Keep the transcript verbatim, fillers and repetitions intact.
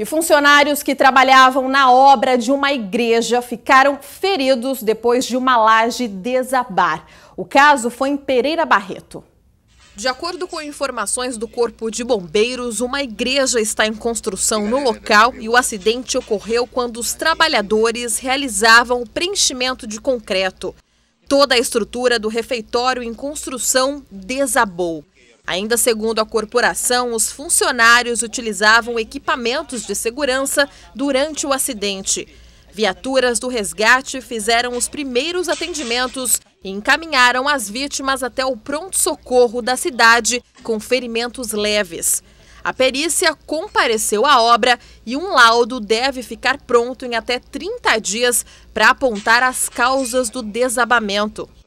E funcionários que trabalhavam na obra de uma igreja ficaram feridos depois de uma laje desabar. O caso foi em Pereira Barreto. De acordo com informações do Corpo de Bombeiros, uma igreja está em construção no local e o acidente ocorreu quando os trabalhadores realizavam o preenchimento de concreto. Toda a estrutura do refeitório em construção desabou. Ainda segundo a corporação, os funcionários utilizavam equipamentos de segurança durante o acidente. Viaturas do resgate fizeram os primeiros atendimentos e encaminharam as vítimas até o pronto-socorro da cidade com ferimentos leves. A perícia compareceu à obra e um laudo deve ficar pronto em até trinta dias para apontar as causas do desabamento.